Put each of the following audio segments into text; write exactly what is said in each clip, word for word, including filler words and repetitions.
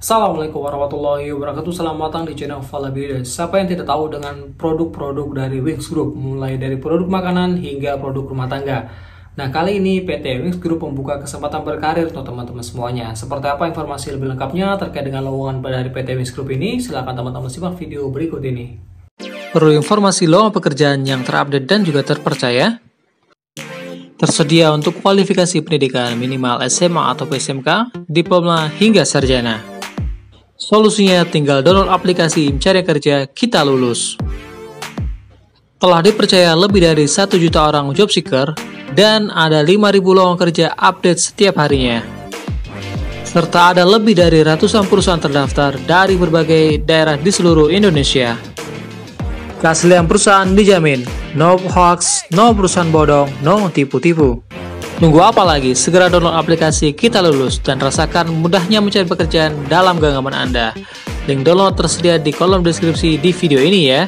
Assalamualaikum warahmatullahi wabarakatuh. Selamat datang di channel Falah Bilayudha. Siapa yang tidak tahu dengan produk-produk dari Wings Group, mulai dari produk makanan hingga produk rumah tangga. Nah, kali ini P T Wings Group membuka kesempatan berkarir untuk teman-teman semuanya. Seperti apa informasi lebih lengkapnya terkait dengan lowongan dari P T Wings Group ini, silahkan teman-teman simak video berikut ini. Perlu informasi lowongan pekerjaan yang terupdate dan juga terpercaya? Tersedia untuk kualifikasi pendidikan minimal S M A atau P S M K, diploma hingga sarjana. Solusinya tinggal download aplikasi pencari kerja Kita Lulus. Telah dipercaya lebih dari satu juta orang job seeker dan ada lima ribu lowongan kerja update setiap harinya. Serta ada lebih dari ratusan perusahaan terdaftar dari berbagai daerah di seluruh Indonesia. Keaslian perusahaan dijamin, no hoax, no perusahaan bodong, no tipu-tipu. Nunggu apa lagi? Segera download aplikasi Kita Lulus dan rasakan mudahnya mencari pekerjaan dalam genggaman Anda. Link download tersedia di kolom deskripsi di video ini ya.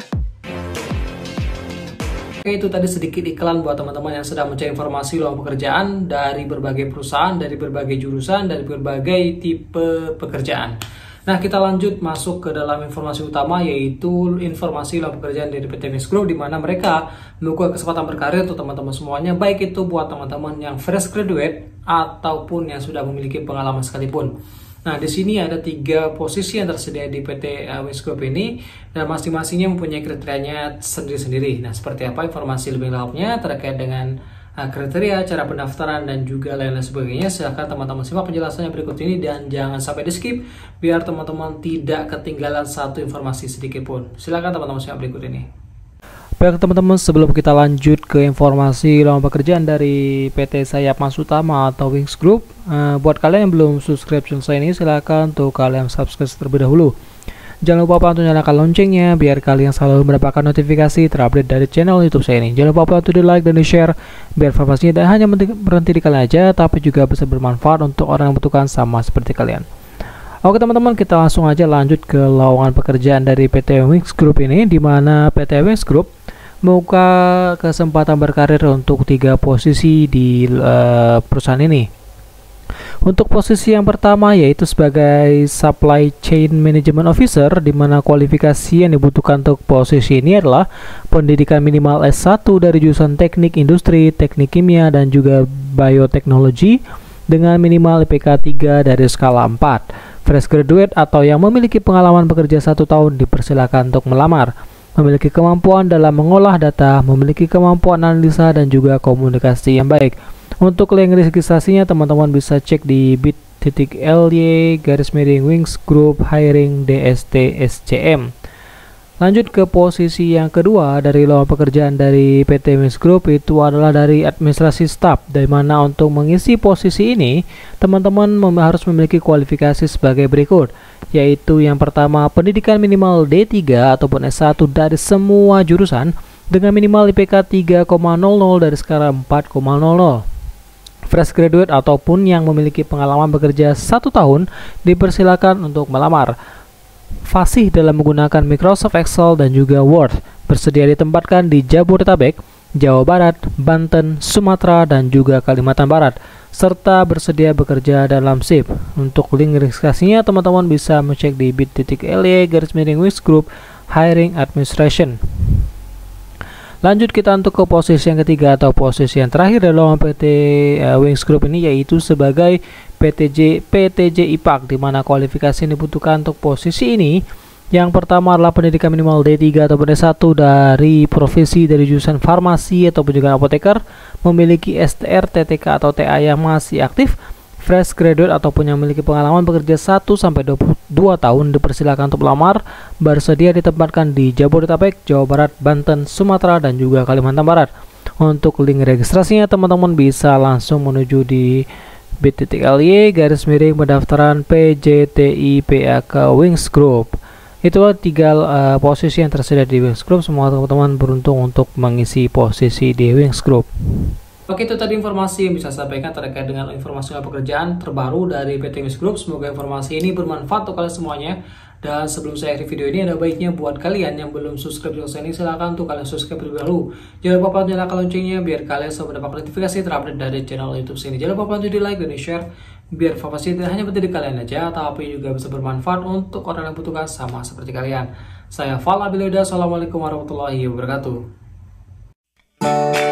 Oke, itu tadi sedikit iklan buat teman-teman yang sedang mencari informasi lowongan pekerjaan dari berbagai perusahaan, dari berbagai jurusan, dari berbagai tipe pekerjaan. Nah, kita lanjut masuk ke dalam informasi utama, yaitu informasi lowongan pekerjaan dari P T Wings Group, di mana mereka membuka kesempatan berkarir untuk teman-teman semuanya, baik itu buat teman-teman yang fresh graduate ataupun yang sudah memiliki pengalaman sekalipun. Nah, di sini ada tiga posisi yang tersedia di P T Wings Group ini, dan masing-masingnya mempunyai kriterianya sendiri-sendiri. Nah, seperti apa informasi lebih lengkapnya terkait dengan kriteria, cara pendaftaran, dan juga lain-lain sebagainya, silahkan teman-teman simak penjelasannya berikut ini dan jangan sampai di skip biar teman-teman tidak ketinggalan satu informasi sedikit pun. Silahkan teman-teman simak berikut ini. Baik teman-teman, sebelum kita lanjut ke informasi lowongan pekerjaan dari P T Sayap Mas Utama atau Wings Group, eh, buat kalian yang belum subscribe channel saya ini, silahkan untuk kalian subscribe terlebih dahulu. Jangan lupa untuk nyalakan loncengnya biar kalian selalu mendapatkan notifikasi terupdate dari channel YouTube saya ini. Jangan lupa untuk di like dan di share biar informasinya tidak hanya berhenti di kalian aja, tapi juga bisa bermanfaat untuk orang yang membutuhkan sama seperti kalian. Oke teman-teman, kita langsung aja lanjut ke lowongan pekerjaan dari P T Wings Group ini, di mana P T Wings Group membuka kesempatan berkarir untuk tiga posisi di uh, perusahaan ini. Untuk posisi yang pertama yaitu sebagai Supply Chain Management Officer, di mana kualifikasi yang dibutuhkan untuk posisi ini adalah pendidikan minimal S satu dari jurusan Teknik Industri, Teknik Kimia, dan juga Bioteknologi dengan minimal I P K tiga dari skala empat. Fresh graduate atau yang memiliki pengalaman bekerja satu tahun dipersilakan untuk melamar. Memiliki kemampuan dalam mengolah data, memiliki kemampuan analisa, dan juga komunikasi yang baik. Untuk link registrasinya teman-teman bisa cek di bit.ly garis miring Wings Group hiring D S T S C M. Lanjut ke posisi yang kedua dari lowongan pekerjaan dari P T Wings Group, itu adalah dari administrasi staff, di mana untuk mengisi posisi ini teman-teman mem harus memiliki kualifikasi sebagai berikut, yaitu yang pertama pendidikan minimal D tiga ataupun S satu dari semua jurusan dengan minimal I P K tiga koma nol nol dari skala empat koma nol nol. Fresh graduate ataupun yang memiliki pengalaman bekerja satu tahun dipersilakan untuk melamar. Fasih dalam menggunakan Microsoft Excel dan juga Word. Bersedia ditempatkan di Jabodetabek, Jawa Barat, Banten, Sumatera, dan juga Kalimantan Barat. Serta bersedia bekerja dalam shift. Untuk link registrasinya teman-teman bisa mengecek di bit.ly garis miring Wings Group hiring administration. Lanjut kita untuk ke posisi yang ketiga atau posisi yang terakhir dari lowongan P T uh, Wings Group ini, yaitu sebagai P T J I P A K, di mana kualifikasi yang dibutuhkan untuk posisi ini yang pertama adalah pendidikan minimal D tiga atau D satu dari profesi dari jurusan farmasi ataupun juga apoteker, memiliki S T R, T T K atau T A yang masih aktif, fresh graduate ataupun yang memiliki pengalaman bekerja satu sampai dua tahun dipersilakan untuk melamar, bersedia ditempatkan di Jabodetabek, Jawa Barat, Banten, Sumatera, dan juga Kalimantan Barat. Untuk link registrasinya teman-teman bisa langsung menuju di bit.ly garis miring pendaftaran P J T I P A K Wings Group. Itulah tiga uh, posisi yang tersedia di Wings Group. Semua teman-teman beruntung untuk mengisi posisi di Wings Group. Oke, itu tadi informasi yang bisa saya sampaikan terkait dengan informasi pekerjaan terbaru dari P T Wings Group. Semoga informasi ini bermanfaat untuk kalian semuanya. Dan sebelum saya akhiri video ini, ada baiknya buat kalian yang belum subscribe channel ini, silahkan untuk kalian subscribe terlebih dahulu. Jangan lupa untuk nyalakan loncengnya biar kalian selalu mendapat notifikasi terupdate dari channel YouTube sini. Jangan lupa untuk di like dan di share biar informasi tidak hanya buat diri kalian aja, tapi juga bisa bermanfaat untuk orang yang butuhkan sama seperti kalian. Saya Falah Bilayudha. Assalamualaikum warahmatullahi wabarakatuh.